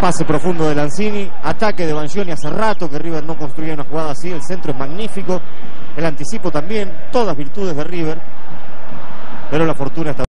Pase profundo de Lanzini, ataque de Vangioni. Hace rato que River no construía una jugada así. El centro es magnífico, el anticipo también, todas virtudes de River, pero la fortuna está